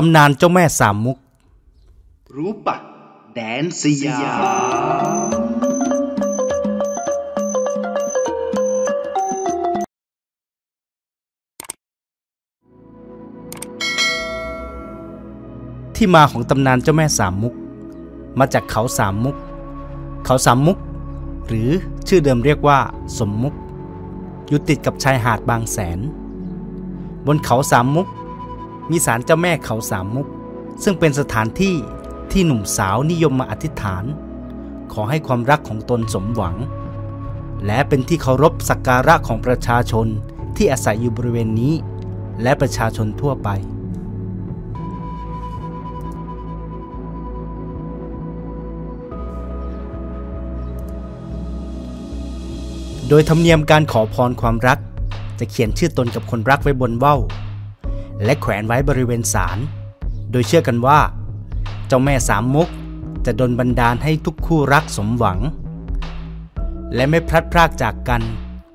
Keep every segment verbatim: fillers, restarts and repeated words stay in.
ตำนานเจ้าแม่สามมุกรูปะแดนสยามที่มาของตำนานเจ้าแม่สามมุกมาจากเขาสามมุกเขาสามมุกหรือชื่อเดิมเรียกว่าสมมุกอยู่ติดกับชายหาดบางแสนบนเขาสามมุกมีศาลเจ้าแม่เขาสามมุกซึ่งเป็นสถานที่ที่หนุ่มสาวนิยมมาอธิษฐานขอให้ความรักของตนสมหวังและเป็นที่เคารพสักการะของประชาชนที่อาศัยอยู่บริเวณนี้และประชาชนทั่วไปโดยธรรมเนียมการขอพรความรักจะเขียนชื่อตนกับคนรักไว้บนว่าวและแขวนไว้บริเวณศาลโดยเชื่อกันว่าเจ้าแม่สามมุกจะดลบันดาลให้ทุกคู่รักสมหวังและไม่พลัดพรากจากกัน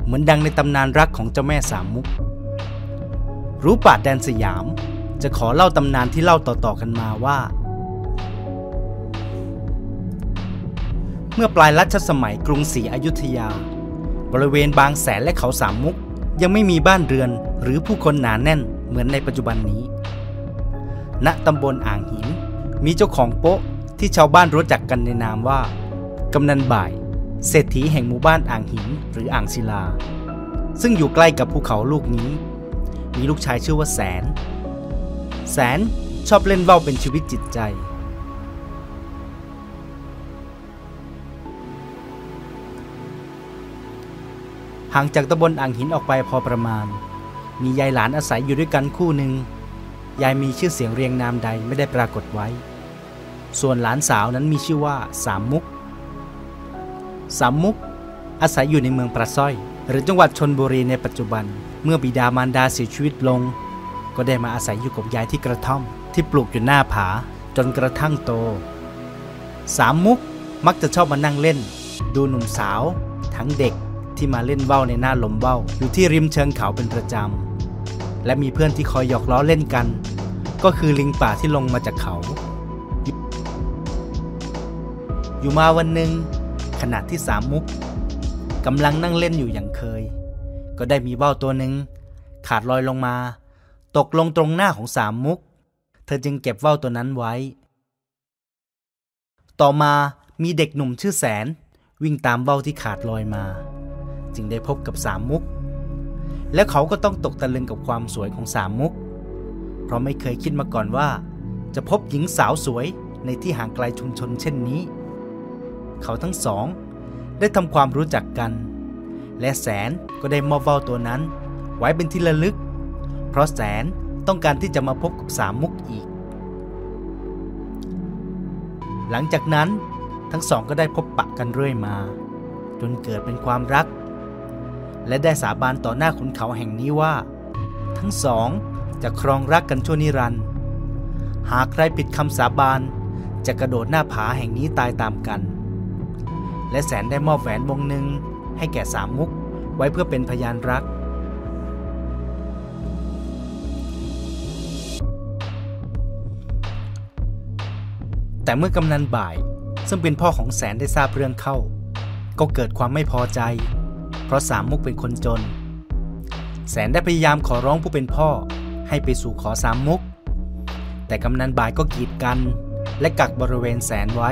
เหมือนดังในตำนานรักของเจ้าแม่สามมุกรู้ป่าแดนสยามจะขอเล่าตำนานที่เล่าต่อๆกันมาว่าเมื่อปลายรัชสมัยกรุงศรีอยุธยาบริเวณบางแสนและเขาสามมุกยังไม่มีบ้านเรือนหรือผู้คนหนาแน่นเหมือนในปัจจุบันนี้ณตำบลอ่างหินมีเจ้าของโป๊ะที่ชาวบ้านรู้จักกันในนามว่ากำนันบ่ายเศรษฐีแห่งหมู่บ้านอ่างหินหรืออ่างศิลาซึ่งอยู่ใกล้กับภูเขาลูกนี้มีลูกชายชื่อว่าแสนแสนชอบเล่นว่าวเป็นชีวิตจิตใจห่างจากตำบลอ่างหินออกไปพอประมาณมียายหลานอาศัยอยู่ด้วยกันคู่หนึ่งยายมีชื่อเสียงเรียงนามใดไม่ได้ปรากฏไว้ส่วนหลานสาวนั้นมีชื่อว่าสามมุกสามมุกอาศัยอยู่ในเมืองปราสร้อยหรือจังหวัดชลบุรีในปัจจุบันเมื่อบิดามารดาเสียชีวิตลงก็ได้มาอาศัยอยู่กับยายที่กระท่อมที่ปลูกอยู่หน้าผาจนกระทั่งโตสามมุกมักจะชอบมานั่งเล่นดูหนุ่มสาวทั้งเด็กที่มาเล่นว่าวในหน้าลมว่าวอยู่ที่ริมเชิงเขาเป็นประจำและมีเพื่อนที่คอยหยอกล้อเล่นกันก็คือลิงป่าที่ลงมาจากเขาอยู่มาวันหนึ่งขณะที่สามมุกกำลังนั่งเล่นอยู่อย่างเคยก็ได้มีว่าวตัวหนึ่งขาดลอยลงมาตกลงตรงหน้าของสามมุกเธอจึงเก็บว่าวตัวนั้นไว้ต่อมามีเด็กหนุ่มชื่อแสนวิ่งตามว่าวที่ขาดลอยมาจึงได้พบกับสามมุกและเขาก็ต้องตกตะลึงกับความสวยของสามมุกเพราะไม่เคยคิดมาก่อนว่าจะพบหญิงสาวสวยในที่ห่างไกลชุมชนเช่นนี้เขาทั้งสองได้ทำความรู้จักกันและแสนก็ได้มอบว่าวตัวนั้นไว้เป็นที่ระลึกเพราะแสนต้องการที่จะมาพบกับสามมุกอีกหลังจากนั้นทั้งสองก็ได้พบปะกันเรื่อยมาจนเกิดเป็นความรักและได้สาบานต่อหน้าขุนเขาแห่งนี้ว่าทั้งสองจะครองรักกันชั่วนิรันดร์หากใครผิดคำสาบานจะกระโดดหน้าผาแห่งนี้ตายตามกันและแสนได้มอบแหวนวงหนึ่งให้แก่สามมุกไว้เพื่อเป็นพยานรักแต่เมื่อกำนันบ่ายซึ่งเป็นพ่อของแสนได้ทราบเรื่องเข้าก็เกิดความไม่พอใจเพราะสามมุกเป็นคนจนแสนได้พยายามขอร้องผู้เป็นพ่อให้ไปสู่ขอสามมุกแต่กำนันบ่ายก็กีดกันและกักบริเวณแสนไว้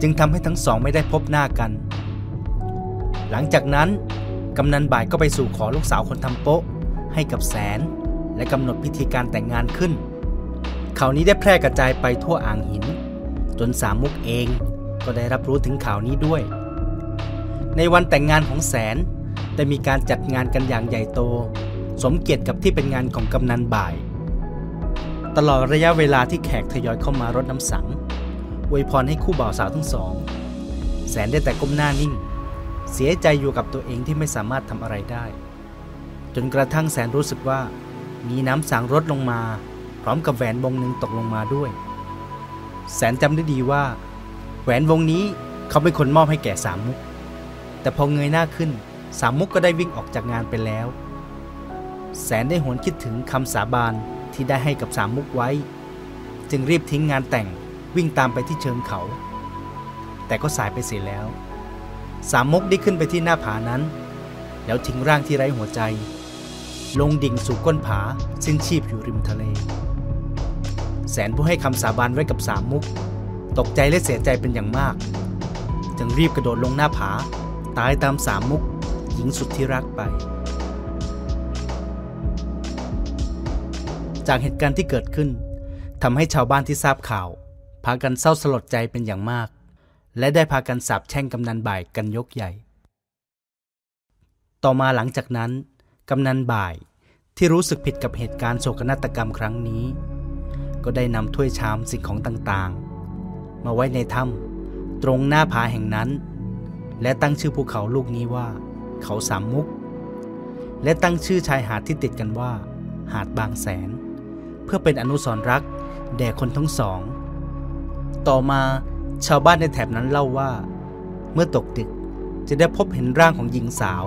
จึงทำให้ทั้งสองไม่ได้พบหน้ากันหลังจากนั้นกำนันบ่ายก็ไปสู่ขอลูกสาวคนทำโป๊ะให้กับแสนและกำหนดพิธีการแต่งงานขึ้นข่าวนี้ได้แพร่กระจายไปทั่วอ่างหินจนสามมุกเองก็ได้รับรู้ถึงข่าวนี้ด้วยในวันแต่งงานของแสนได้มีการจัดงานกันอย่างใหญ่โตสมเกียรติกับที่เป็นงานของกำนันบ่ายตลอดระยะเวลาที่แขกทยอยเข้ามารดน้ำสังอวยพรให้คู่บ่าวสาวทั้งสองแสนได้แต่ก้มหน้านิ่งเสียใจอยู่กับตัวเองที่ไม่สามารถทำอะไรได้จนกระทั่งแสนรู้สึกว่ามีน้ำสังรดลงมาพร้อมกับแหวนวงหนึ่งตกลงมาด้วยแสนจำได้ดีว่าแหวนวงนี้เขาเป็นคนมอบให้แก่สามมุกแต่พอเงยหน้าขึ้นสามมุกก็ได้วิ่งออกจากงานไปแล้วแสนได้หวนคิดถึงคำสาบานที่ได้ให้กับสามมุกไว้ จึงรีบทิ้งงานแต่งวิ่งตามไปที่เชิงเขาแต่ก็สายไปเสียแล้วสามก๊กได้ขึ้นไปที่หน้าผานั้นแล้วทิ้งร่างที่ไร้หัวใจลงดิ่งสู่ก้นผาสิ้นชีพอยู่ริมทะเลแสนผู้ให้คำสาบานไว้กับสามก๊กตกใจและเสียใจเป็นอย่างมากจึงรีบกระโดดลงหน้าผาตายตามสามก๊กหญิงสุดที่รักไปจากเหตุการณ์ที่เกิดขึ้นทำให้ชาวบ้านที่ทราบข่าวพากันเศร้าสลดใจเป็นอย่างมากและได้พากันสาปแช่งกำนันบ่ายกันยกใหญ่ต่อมาหลังจากนั้นกำนันบ่ายที่รู้สึกผิดกับเหตุการณ์โศกนาฏกรรมครั้งนี้ก็ได้นำถ้วยชามสิ่งของต่างๆมาไว้ในถ้ำตรงหน้าผาแห่งนั้นและตั้งชื่อภูเขาลูกนี้ว่าเขาสามมุกและตั้งชื่อชายหาดที่ติดกันว่าหาดบางแสนเพื่อเป็นอนุสรณ์รักแด่คนทั้งสองต่อมาชาวบ้านในแถบนั้นเล่าว่าเมื่อตกดึกจะได้พบเห็นร่างของหญิงสาว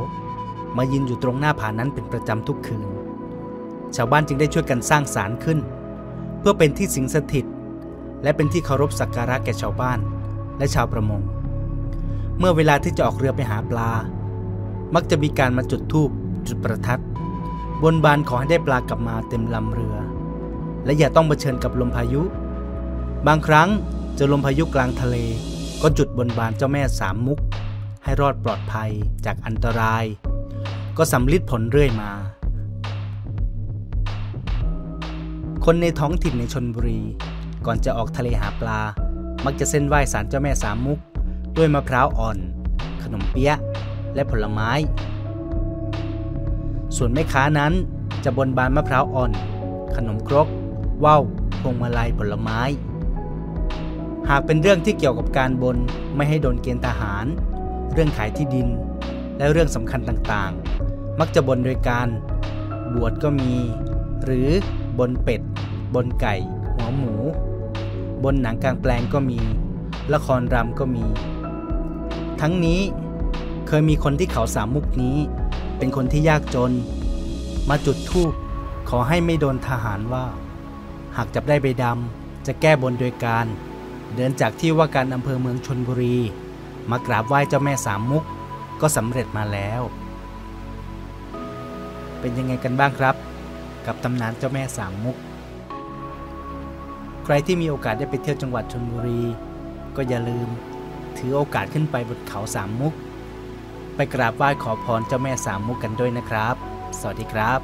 มายืนอยู่ตรงหน้าผานั้นเป็นประจำทุกคืนชาวบ้านจึงได้ช่วยกันสร้างศาลขึ้นเพื่อเป็นที่สิงสถิตและเป็นที่เคารพสักการะแก่ชาวบ้านและชาวประมงเมื่อเวลาที่จะออกเรือไปหาปลามักจะมีการมาจุดธูปจุดประทัดบนบานขอให้ได้ปลากลับมาเต็มลำเรือและอย่าต้องเผชิญกับลมพายุบางครั้งเจอลมพายุกลางทะเลก็จุดบนบานเจ้าแม่สามมุกให้รอดปลอดภัยจากอันตรายก็สำลิดผลเรื่อยมาคนในท้องถิ่นในชลบุรีก่อนจะออกทะเลหาปลามักจะเส้นไหว้ศาลเจ้าแม่สามมุกด้วยมะพร้าวอ่อนขนมเปี๊ยะและผลไม้ส่วนแม่ค้านั้นจะบนบานมะพร้าวอ่อนขนมครกว่าวพวงมาลัยผลไม้หากเป็นเรื่องที่เกี่ยวกับการบนไม่ให้โดนเกณฑ์ทหารเรื่องขายที่ดินและเรื่องสำคัญต่างๆมักจะบนโดยการบวชก็มีหรือบนเป็ดบนไก่หัวหมูบนหนังกลางแปลงก็มีละครรำก็มีทั้งนี้เคยมีคนที่เขาสามมุกนี้เป็นคนที่ยากจนมาจุดธูปขอให้ไม่โดนทหารว่าหากจับได้ใบดำจะแก้บนโดยการเดินจากที่ว่าการอำเภอเมืองชลบุรีมากราบไหว้เจ้าแม่สามมุกก็สำเร็จมาแล้วเป็นยังไงกันบ้างครับกับตำนานเจ้าแม่สามมุกใครที่มีโอกาสได้ไปเที่ยวจังหวัดชลบุรีก็อย่าลืมถือโอกาสขึ้นไปบนเขาสามมุกไปกราบไหว้ขอพรเจ้าแม่สามมุกกันด้วยนะครับสวัสดีครับ